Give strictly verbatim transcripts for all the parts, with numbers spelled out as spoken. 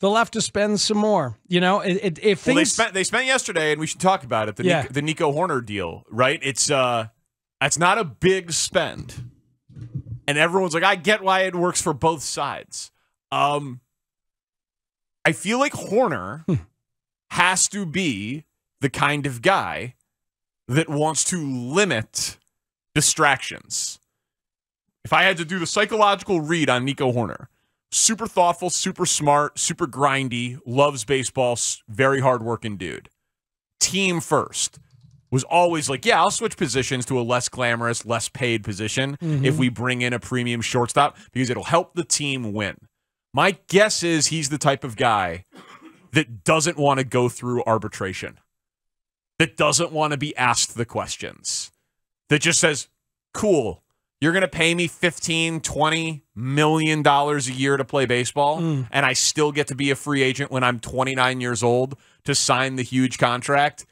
They'll have to spend some more, you know. It, it, if things well, they spent they spent yesterday, and we should talk about it. The yeah. Nico, the Nico Hoerner deal, right? It's uh, it's not a big spend, and everyone's like, I get why it works for both sides. Um, I feel like Hoerner has to be the kind of guy that wants to limit distractions. If I had to do the psychological read on Nico Hoerner. Super thoughtful, super smart, super grindy, loves baseball, very hardworking dude. Team first. Was always like, yeah, I'll switch positions to a less glamorous, less paid position mm-hmm. if we bring in a premium shortstop because it'll help the team win. My guess is he's the type of guy that doesn't want to go through arbitration, that doesn't want to be asked the questions, that just says, cool, you're going to pay me fifteen, twenty million dollars a year to play baseball, mm. and I still get to be a free agent when I'm twenty-nine years old to sign the huge contract.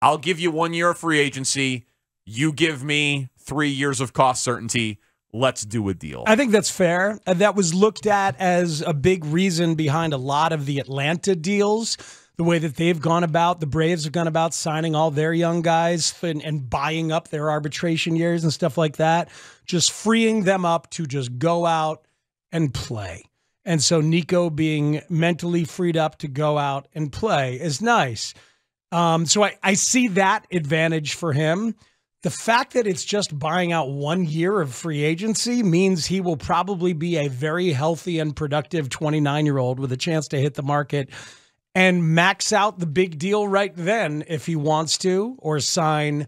I'll give you one year of free agency. You give me three years of cost certainty. Let's do a deal. I think that's fair. That was looked at as a big reason behind a lot of the Atlanta deals. The way that they've gone about, the Braves have gone about signing all their young guys and, and buying up their arbitration years and stuff like that, just freeing them up to just go out and play. And so Nico being mentally freed up to go out and play is nice. Um, so I, I see that advantage for him. The fact that it's just buying out one year of free agency means he will probably be a very healthy and productive twenty-nine-year-old with a chance to hit the market and max out the big deal right then if he wants to, or sign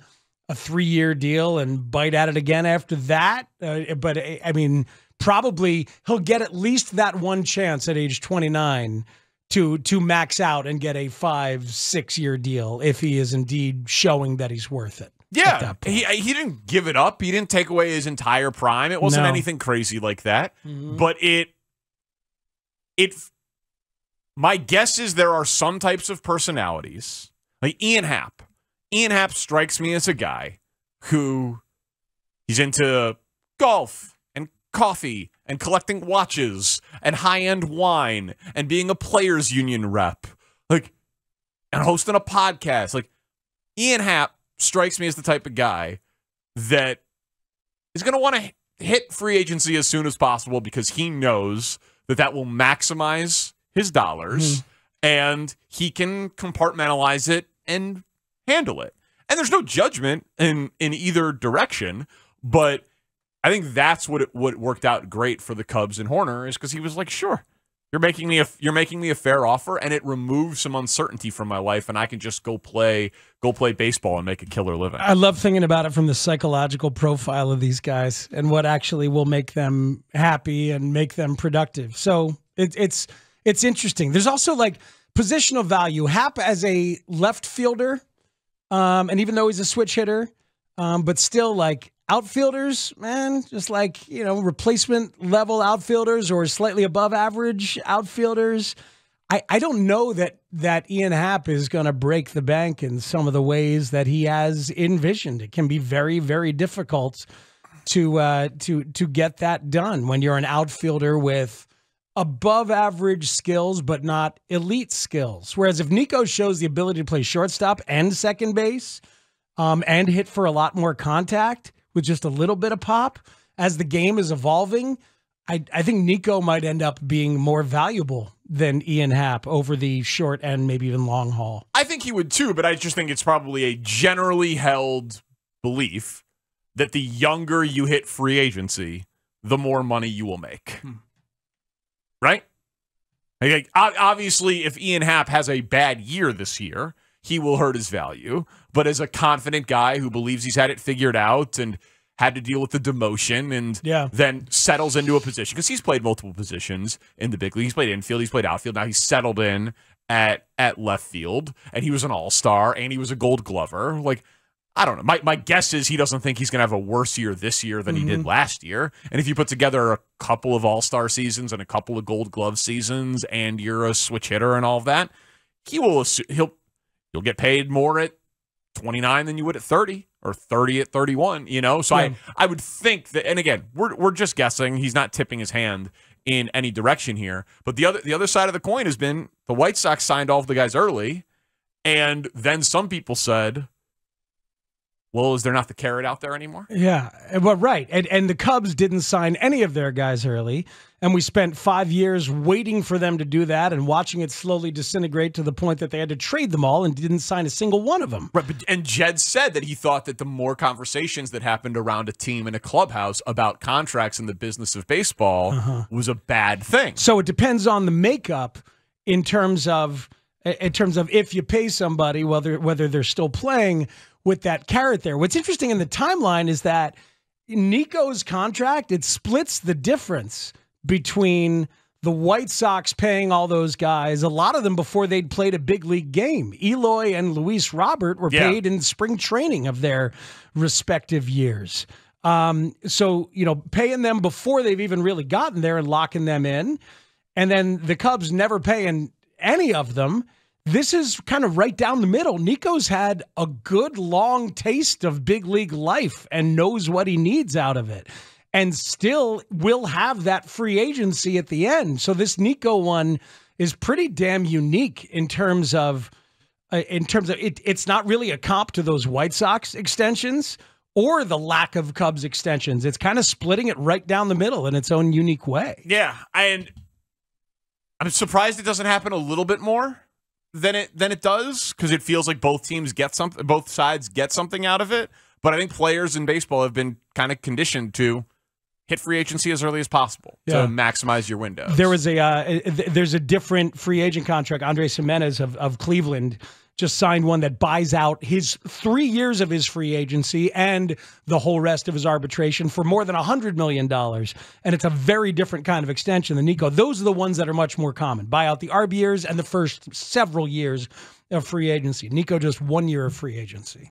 a three-year deal and bite at it again after that. Uh, but, I mean, probably he'll get at least that one chance at age twenty-nine to to max out and get a five, six-year deal if he is indeed showing that he's worth it. Yeah, he, he didn't give it up. He didn't take away his entire prime. It wasn't no. anything crazy like that. Mm-hmm. But it... it my guess is there are some types of personalities, like Ian Happ. Ian Happ strikes me as a guy who he's into golf and coffee and collecting watches and high-end wine and being a players union rep, like, and hosting a podcast. Like, Ian Happ strikes me as the type of guy that is going to want to hit free agency as soon as possible because he knows that that will maximize his dollars, mm-hmm. and he can compartmentalize it and handle it. And there's no judgment in in either direction, but I think that's what it what worked out great for the Cubs and Hoerner is because he was like, sure, you're making me a you're making me a fair offer, and it removes some uncertainty from my life, and I can just go play go play baseball and make a killer living. I love thinking about it from the psychological profile of these guys and what actually will make them happy and make them productive. So it, it's It's interesting. There's also like positional value. Happ as a left fielder, um, and even though he's a switch hitter, um, but still like outfielders, man, just like, you know, replacement level outfielders or slightly above average outfielders. I, I don't know that, that Ian Happ is going to break the bank in some of the ways that he has envisioned. It can be very, very difficult to, uh, to, to get that done when you're an outfielder with above average skills, but not elite skills. Whereas if Nico shows the ability to play shortstop and second base um, and hit for a lot more contact with just a little bit of pop as the game is evolving, I, I think Nico might end up being more valuable than Ian Happ over the short and maybe even long haul. I think he would too, but I just think it's probably a generally held belief that the younger you hit free agency, the more money you will make. Hmm. Right? Like, obviously, if Ian Happ has a bad year this year, he will hurt his value. But as a confident guy who believes he's had it figured out and had to deal with the demotion and yeah. then settles into a position, because he's played multiple positions in the big league. He's played infield. He's played outfield. Now he's settled in at, at left field, and he was an all-star, and he was a gold glover. Like, I don't know. My, my guess is he doesn't think he's going to have a worse year this year than mm-hmm. he did last year. And if you put together a couple of all-star seasons and a couple of gold glove seasons and you're a switch hitter and all of that, he will he'll you'll get paid more at twenty-nine than you would at thirty or thirty at thirty-one, you know? So yeah. I I would think that, and again, we're we're just guessing. He's not tipping his hand in any direction here. But the other the other side of the coin has been the White Sox signed all of the guys early, and then some people said, well, is there not the carrot out there anymore? Yeah, well, right. And, and the Cubs didn't sign any of their guys early, and we spent five years waiting for them to do that and watching it slowly disintegrate to the point that they had to trade them all and didn't sign a single one of them. Right, but, and Jed said that he thought that the more conversations that happened around a team in a clubhouse about contracts and the business of baseball uh-huh. was a bad thing. So it depends on the makeup in terms of, in terms of if you pay somebody, whether, whether they're still playing with that carrot there. What's interesting in the timeline is that Nico's contract, it splits the difference between the White Sox paying all those guys, a lot of them before they'd played a big league game. Eloy and Luis Robert were yeah. paid in spring training of their respective years. Um, so, you know, paying them before they've even really gotten there and locking them in. And then the Cubs never paying any of them. This is kind of right down the middle. Nico's had a good long taste of big league life and knows what he needs out of it and still will have that free agency at the end. So this Nico one is pretty damn unique in terms of, uh, in terms of it, it's not really a comp to those White Sox extensions or the lack of Cubs extensions. It's kind of splitting it right down the middle in its own unique way. Yeah. And I'm surprised it doesn't happen a little bit more than it than it does, because it feels like both teams get something, both sides get something out of it. But I think players in baseball have been kind of conditioned to hit free agency as early as possible yeah. to maximize your windows. There was a uh, there's a different free agent contract. Andrés Giménez of of Cleveland just signed one that buys out his three years of his free agency and the whole rest of his arbitration for more than one hundred million dollars. And it's a very different kind of extension than Nico. Those are the ones that are much more common. Buy out the arb years and the first several years of free agency. Nico, just one year of free agency.